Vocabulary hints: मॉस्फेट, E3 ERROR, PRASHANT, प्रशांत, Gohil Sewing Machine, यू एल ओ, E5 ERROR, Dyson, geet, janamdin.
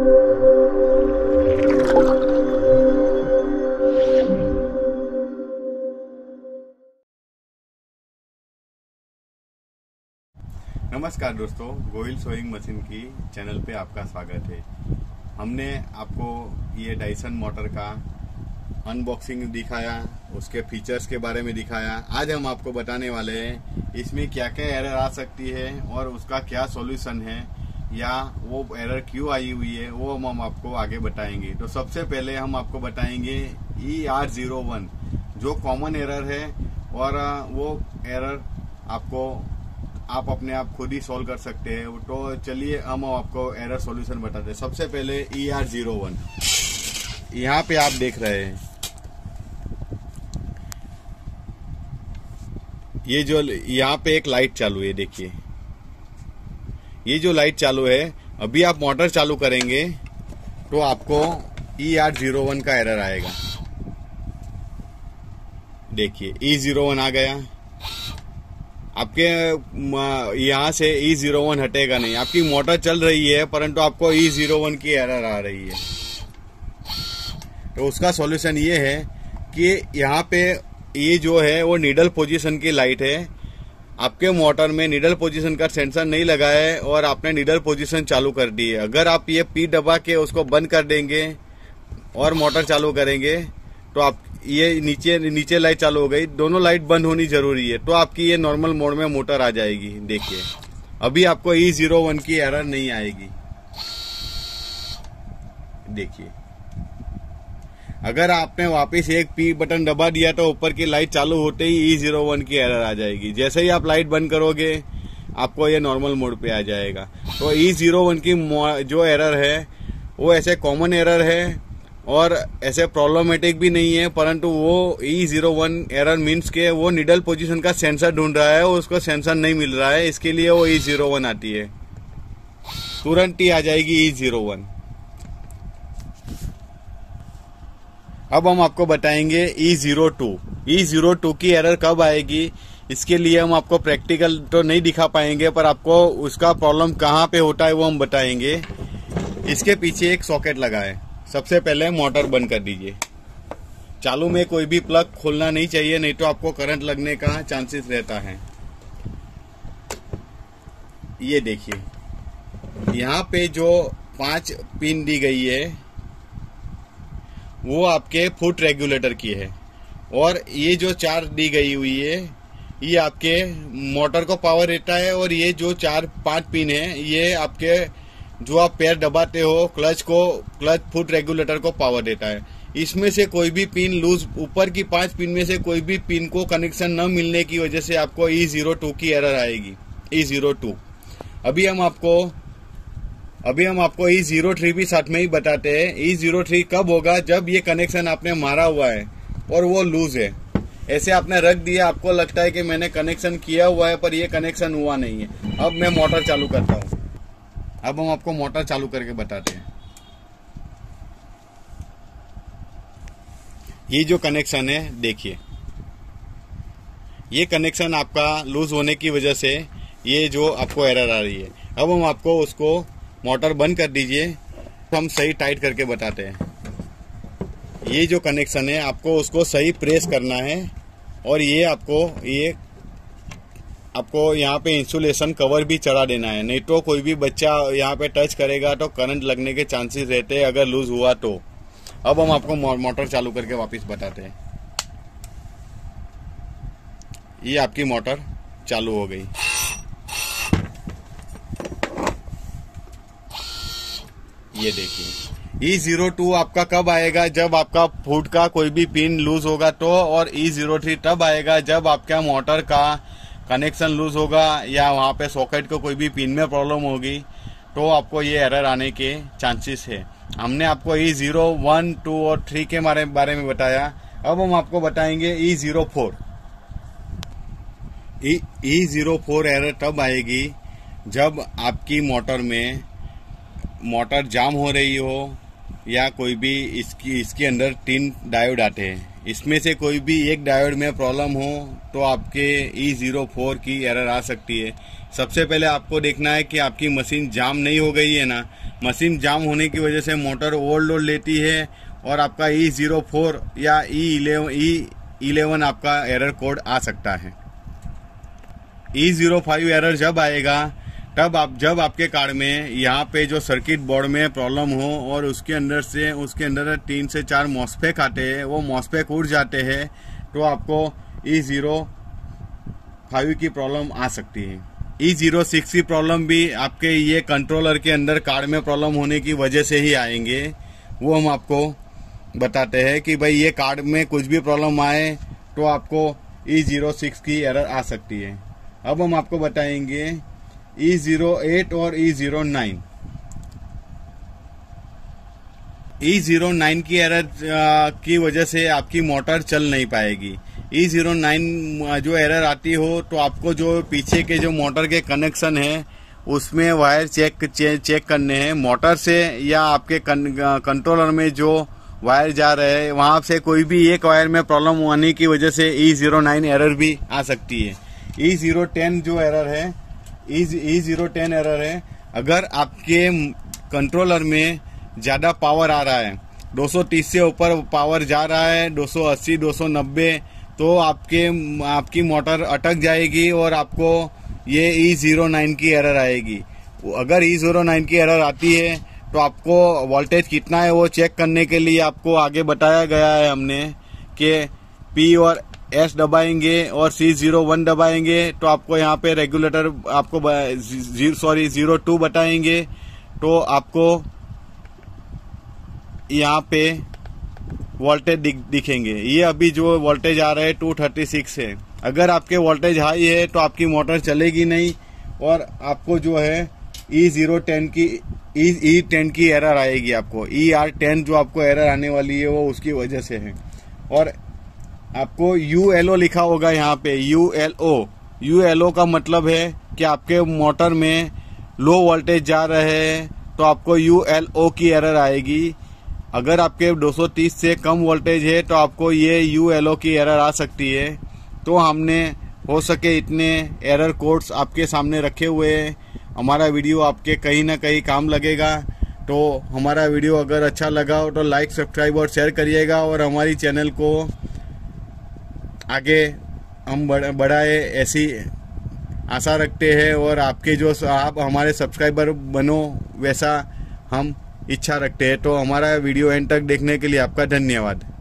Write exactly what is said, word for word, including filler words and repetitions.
नमस्कार दोस्तों, Gohil sewing machine की चैनल पे आपका स्वागत है। हमने आपको ये डाइसन मोटर का अनबॉक्सिंग दिखाया, उसके फीचर्स के बारे में दिखाया। आज हम आपको बताने वाले हैं इसमें क्या क्या एरर आ सकती है और उसका क्या सॉल्यूशन है या वो एरर क्यों आई हुई है, वो हम आपको आगे बताएंगे। तो सबसे पहले हम आपको बताएंगे ई आर जीरो वन जो कॉमन एरर है, और वो एरर आपको आप अपने आप खुद ही सॉल्व कर सकते हैं। तो चलिए हम आपको एरर सॉल्यूशन बताते हैं। सबसे पहले ई आर जीरो वन यहाँ पे आप देख रहे हैं, ये जो यहाँ पे एक लाइट चालू है, देखिए ये जो लाइट चालू है, अभी आप मोटर चालू करेंगे तो आपको ई आर जीरो वन का एरर आएगा। देखिए ई जीरो वन आ गया, आपके यहाँ से ई जीरो वन हटेगा नहीं। आपकी मोटर चल रही है परंतु आपको ई जीरो वन की एरर आ रही है। तो उसका सॉल्यूशन ये है कि यहाँ पे ये जो है वो नीडल पोजीशन की लाइट है। आपके मोटर में नीडल पोजीशन का सेंसर नहीं लगा है और आपने नीडल पोजीशन चालू कर दी है। अगर आप ये पी दबा के उसको बंद कर देंगे और मोटर चालू करेंगे तो आप ये नीचे नीचे लाइट चालू हो गई, दोनों लाइट बंद होनी जरूरी है, तो आपकी ये नॉर्मल मोड में मोटर आ जाएगी। देखिए अभी आपको ई जीरो वन की एरर नहीं आएगी। देखिए अगर आपने वापस एक पी बटन दबा दिया तो ऊपर की लाइट चालू होते ही ई जीरो वन की एरर आ जाएगी। जैसे ही आप लाइट बंद करोगे आपको ये नॉर्मल मोड पे आ जाएगा। तो ई जीरो वन की जो एरर है वो ऐसे कॉमन एरर है और ऐसे प्रॉब्लमेटिक भी नहीं है, परंतु वो E zero one error means के वो निडल पोजीशन का सेंसर ढूंढ रहा है और उसको सेंसर नहीं मिल रहा है, इसके लिए वो ई जीरो वन आती है, तुरंत ही आ जाएगी ई जीरो वन। अब हम आपको बताएंगे E zero two E zero two की एरर कब आएगी। इसके लिए हम आपको प्रैक्टिकल तो नहीं दिखा पाएंगे, पर आपको उसका प्रॉब्लम कहाँ पे होता है वो हम बताएंगे। इसके पीछे एक सॉकेट लगा है। सबसे पहले मोटर बंद कर दीजिए, चालू में कोई भी प्लग खोलना नहीं चाहिए, नहीं तो आपको करंट लगने का चांसेस रहता है। ये देखिए यहाँ पे जो पांच पिन दी गई है वो आपके फुट रेगुलेटर की है, और ये जो चार दी गई हुई है ये आपके मोटर को पावर देता है, और ये जो चार पांच पिन है ये आपके जो आप पैर दबाते हो क्लच को क्लच फुट रेगुलेटर को पावर देता है। इसमें से कोई भी पिन लूज, ऊपर की पांच पिन में से कोई भी पिन को कनेक्शन न मिलने की वजह से आपको ई जीरो टू की एरर आएगी। ई जीरो टू अभी हम आपको अभी हम आपको ई जीरो थ्री भी साथ में ही बताते हैं। ई जीरो थ्री कब होगा, जब ये कनेक्शन आपने मारा हुआ है और वो लूज है, ऐसे आपने रख दिया, आपको लगता है कि मैंने कनेक्शन किया हुआ है पर यह कनेक्शन हुआ नहीं है। अब मैं मोटर चालू करता हूँ, अब हम आपको मोटर चालू करके बताते हैं। ये जो कनेक्शन है देखिए, ये कनेक्शन आपका लूज होने की वजह से ये जो आपको एरर आ रही है। अब हम आपको उसको मोटर बंद कर दीजिए, हम सही टाइट करके बताते हैं। ये जो कनेक्शन है आपको उसको सही प्रेस करना है, और ये आपको ये आपको यहाँ पे इंसुलेशन कवर भी चढ़ा देना है, नहीं तो कोई भी बच्चा यहाँ पे टच करेगा तो करंट लगने के चांसेस रहते हैं अगर लूज हुआ तो। अब हम आपको मोटर चालू करके वापस बताते हैं। ये आपकी मोटर चालू हो गई। ये देखिए ई जीरो टू आपका कब आएगा, जब आपका फुट का कोई भी पिन लूज होगा तो, और ई जीरो थ्री तब आएगा जब आपका मोटर का कनेक्शन लूज होगा या वहाँ पे सॉकेट को कोई भी पिन में प्रॉब्लम होगी, तो आपको ये एरर आने के चांसेस है। हमने आपको ई जीरो वन टू और थ्री के बारे बारे में बताया। अब हम आपको बताएंगे E zero four E zero four error तब आएगी जब आपकी मोटर में मोटर जाम हो रही हो या कोई भी इसकी इसके अंदर तीन डायोड आते हैं, इसमें से कोई भी एक डायोड में प्रॉब्लम हो तो आपके ई ज़ीरो फोर की एरर आ सकती है। सबसे पहले आपको देखना है कि आपकी मशीन जाम नहीं हो गई है ना। मशीन जाम होने की वजह से मोटर ओवरलोड लेती है और आपका ई ज़ीरो फोर या ई इलेवन आपका एरर कोड आ सकता है। ई ज़ीरो फाइव एरर जब आएगा तब आप जब आपके कार में यहाँ पे जो सर्किट बोर्ड में प्रॉब्लम हो और उसके अंदर से उसके अंदर तीन से चार मॉस्फेट आते हैं, वो मॉस्फेट उड़ जाते हैं तो आपको ई ज़ीरो फाइव की प्रॉब्लम आ सकती है। ई ज़ीरो सिक्स की प्रॉब्लम भी आपके ये कंट्रोलर के अंदर कार में प्रॉब्लम होने की वजह से ही आएंगे। वो हम आपको बताते हैं कि भाई ये कार में कुछ भी प्रॉब्लम आए तो आपको ई ज़ीरो सिक्स की एरर आ सकती है। अब हम आपको बताएंगे ई ज़ीरो एट और E zero nine. E zero nine की एरर की वजह से आपकी मोटर चल नहीं पाएगी। ई ज़ीरो नाइन जो एरर आती हो तो आपको जो पीछे के जो मोटर के कनेक्शन है उसमें वायर चेक चे, चेक करने हैं। मोटर से या आपके कं, कंट्रोलर में जो वायर जा रहे हैं वहाँ से कोई भी एक वायर में प्रॉब्लम होने की वजह से ई ज़ीरो नाइन एरर भी आ सकती है। ई ज़ीरो टेन जो एरर है ई ज़ीरो टेन एरर है अगर आपके कंट्रोलर में ज़्यादा पावर आ रहा है, दो सौ तीस से ऊपर पावर जा रहा है, दो सौ अस्सी, दो सौ नब्बे, तो आपके आपकी मोटर अटक जाएगी और आपको ये ई ज़ीरो नाइन की एरर आएगी। अगर ई ज़ीरो नाइन की एरर आती है तो आपको वोल्टेज कितना है वो चेक करने के लिए आपको आगे बताया गया है हमने कि पी और एस दबाएंगे और सी जीरो वन दबाएंगे तो आपको यहाँ पे रेगुलेटर आपको सॉरी जीरो टू बताएंगे तो आपको यहाँ पे वोल्टेज दिख, दिखेंगे। ये अभी जो वोल्टेज आ रहा है टू थर्टी सिक्स है। अगर आपके वोल्टेज हाई है तो आपकी मोटर चलेगी नहीं और आपको जो है ई जीरो टेन की ई ई टेन की एरर आएगी। आपको ई आर टेन जो आपको एरर आने वाली है वो उसकी वजह से है। और आपको यू एल ओ लिखा होगा यहाँ पे यू एल ओ। यू एल ओ का मतलब है कि आपके मोटर में लो वोल्टेज जा रहे हैं तो आपको यू एल ओ की एरर आएगी। अगर आपके दो सौ तीस से कम वोल्टेज है तो आपको ये यू एल ओ की एरर आ सकती है। तो हमने हो सके इतने एरर कोड्स आपके सामने रखे हुए हैं। हमारा वीडियो आपके कहीं ना कहीं काम लगेगा। तो हमारा वीडियो अगर अच्छा लगा हो तो लाइक, सब्सक्राइब और शेयर करिएगा और हमारी चैनल को आगे हम बढ़ाए ऐसी आशा रखते हैं और आपके जो आप हमारे सब्सक्राइबर बनो वैसा हम इच्छा रखते हैं। तो हमारा वीडियो एंड तक देखने के लिए आपका धन्यवाद।